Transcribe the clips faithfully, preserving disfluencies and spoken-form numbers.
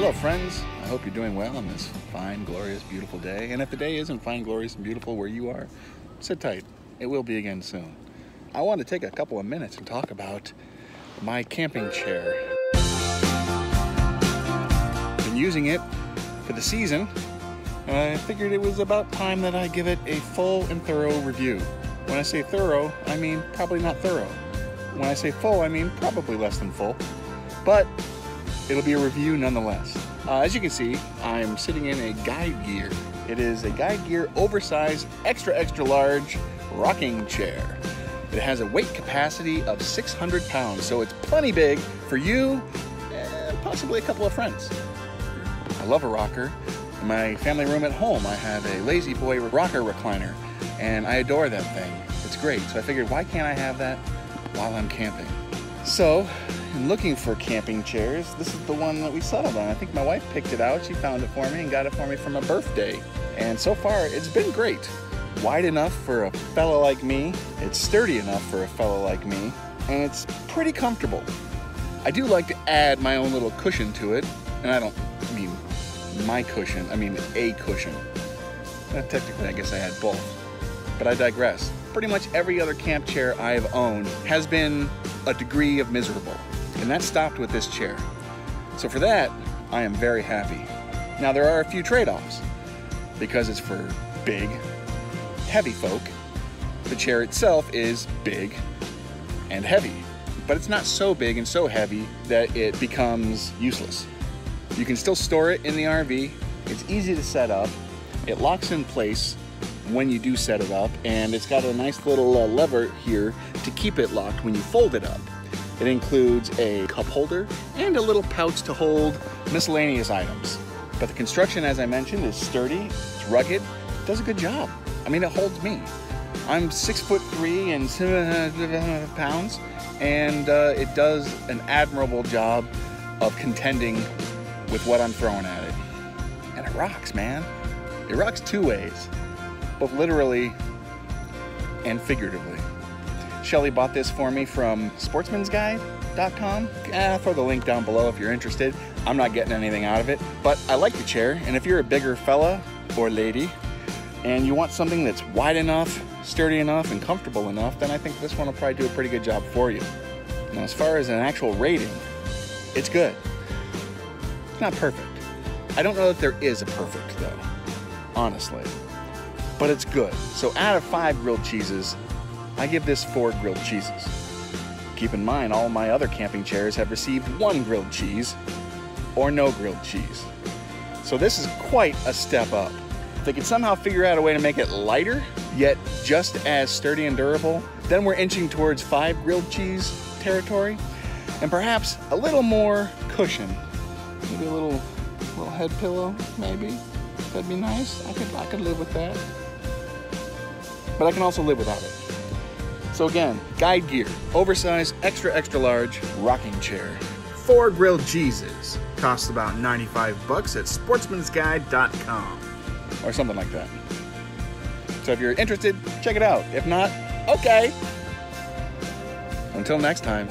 Hello friends, I hope you're doing well on this fine, glorious, beautiful day. And if the day isn't fine, glorious, and beautiful where you are, sit tight. It will be again soon. I want to take a couple of minutes and talk about my camping chair. I've been using it for the season, and I figured it was about time that I give it a full and thorough review. When I say thorough, I mean probably not thorough. When I say full, I mean probably less than full. But it'll be a review nonetheless. Uh, as you can see, I'm sitting in a Guide Gear. It is a Guide Gear oversized, extra, extra large rocking chair. It has a weight capacity of six hundred pounds, so it's plenty big for you and possibly a couple of friends. I love a rocker. In my family room at home, I have a Lazy Boy rocker recliner, and I adore that thing. It's great, so I figured, why can't I have that while I'm camping? So, in looking for camping chairs, this is the one that we settled on. I think my wife picked it out. She found it for me and got it for me for my birthday. And so far, it's been great. Wide enough for a fella like me. It's sturdy enough for a fella like me. And it's pretty comfortable. I do like to add my own little cushion to it. And I don't mean my cushion. I mean a cushion. Well, technically, I guess I had both. But I digress. Pretty much every other camp chair I've owned has been a degree of miserable. And that stopped with this chair. So for that, I am very happy. Now there are a few trade-offs. Because it's for big, heavy folk, the chair itself is big and heavy. But it's not so big and so heavy that it becomes useless. You can still store it in the R V. It's easy to set up. It locks in place when you do set it up, and it's got a nice little uh, lever here to keep it locked when you fold it up. It includes a cup holder and a little pouch to hold miscellaneous items. But the construction, as I mentioned, is sturdy, it's rugged, it does a good job. I mean, it holds me. I'm six foot three and pounds, and uh, it does an admirable job of contending with what I'm throwing at it. And it rocks, man. It rocks two ways, both literally and figuratively. Shelly bought this for me from sportsman's guide dot com. I'll throw the link down below if you're interested. I'm not getting anything out of it, but I like the chair, and if you're a bigger fella or lady and you want something that's wide enough, sturdy enough, and comfortable enough, then I think this one will probably do a pretty good job for you. Now, as far as an actual rating, it's good. It's not perfect. I don't know that there is a perfect, though, honestly, but it's good. So out of five grilled cheeses, I give this four grilled cheeses. Keep in mind, all my other camping chairs have received one grilled cheese or no grilled cheese. So this is quite a step up. If they could somehow figure out a way to make it lighter, yet just as sturdy and durable, then we're inching towards five grilled cheese territory, and perhaps a little more cushion. Maybe a little, little head pillow, maybe. That'd be nice. I could, I could live with that. But I can also live without it. So again, Guide Gear, oversized, extra, extra large, rocking chair. Four grilled cheeses. Costs about ninety-five bucks at sportsman's guide dot com. Or something like that. So if you're interested, check it out. If not, okay. Until next time,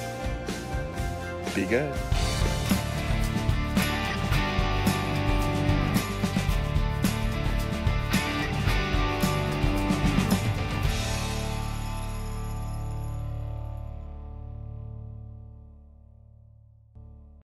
be good.